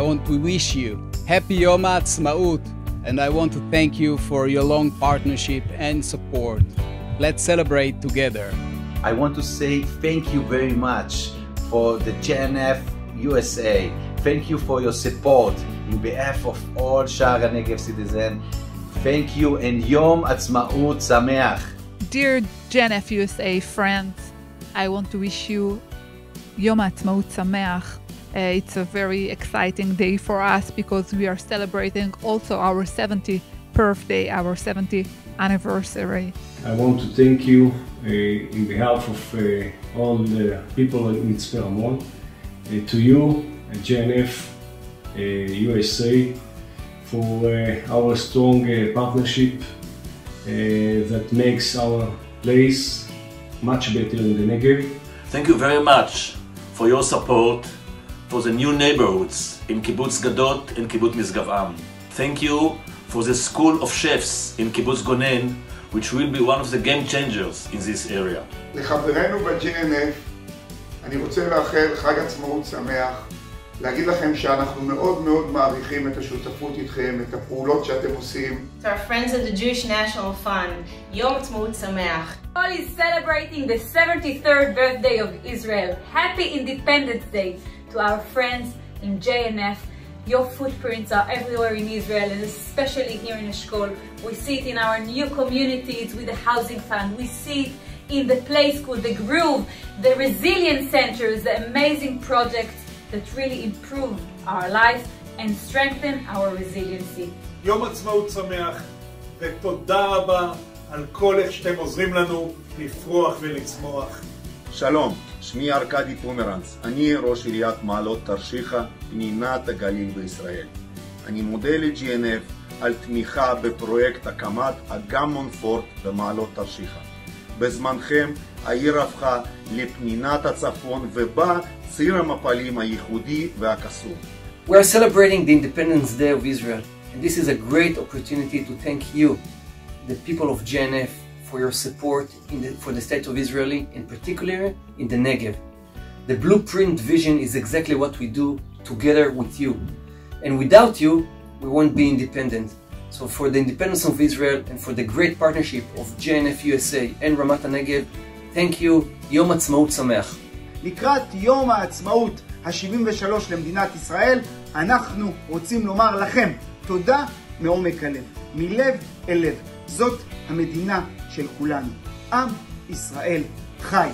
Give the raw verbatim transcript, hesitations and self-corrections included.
I want to wish you happy Yom Ha'atzma'ut, and I want to thank you for your long partnership and support. Let's celebrate together. I want to say thank you very much for the J N F U S A. Thank you for your support in behalf of all Sha'ar Hanegev citizens. Thank you and Yom Ha'atzma'ut Sameach. Dear J N F U S A friends, I want to wish you Yom Ha'atzma'ut Sameach. Uh, it's a very exciting day for us because we are celebrating also our seventieth birthday, our seventieth anniversary. I want to thank you uh, in behalf of uh, all the people in Mitzpe Ramon, uh, to you, J N F U S A, for uh, our strong uh, partnership uh, that makes our place much better in the Negev. Thank you very much for your support for the new neighborhoods in Kibbutz Gadot and Kibbutz Mishgav'am. Thank you for the School of Chefs in Kibbutz Gonen, which will be one of the game changers in this area. לחברינו ב-J N F, אני רוצה לאחל חג עצמאות שמח, להגיד לכם שאנחנו מאוד מאוד מעריכים את השותפות איתכם, את הפעולות שאתם עושים. To our friends at the Jewish National Fund, יום עצמאות שמח. All is celebrating the seventy-third birthday of Israel. Happy Independence Day. To our friends in J N F, your footprints are everywhere in Israel and especially here in Eshkol. We see it in our new communities with the housing fund. We see it in the play school, the Groove, the resilience centers, the amazing projects that really improve our lives and strengthen our resiliency. Yom Ha'atzma'ut Sameach, ותודה רבה על כל איך שאתם עוזרים לנו לפרוח ולצמוח. שלום, שמי ארקדי פומרנץ, אני ראש עיריית מעלות תרשיחא, פנינת הגליל בישראל. אני מודה ל-J N F על תמיכה בפרויקט הקמת אגם מונפורט במעלות תרשיחא. בזמנכם העיר הפכה לפנינת הצפון ובה ציר המפלים הייחודי והקסום. We are celebrating the Independence Day of Israel, and this is a great opportunity to thank you, the people of J N F, for your support in the, for the state of Israel, in particular in the Negev. The blueprint vision is exactly what we do together with you. And without you, we won't be independent. So for the independence of Israel and for the great partnership of J N F U S A and Ramat Negev, thank you. Yom Ha'atzma'ut Sameach. לקראת יום העצמאות ה-שבעים ושלוש למדינת ישראל, אנחנו רוצים לומר לכם תודה מעומק הלב, מלב אל לב. זאת המדינה של כולנו. עם ישראל חי.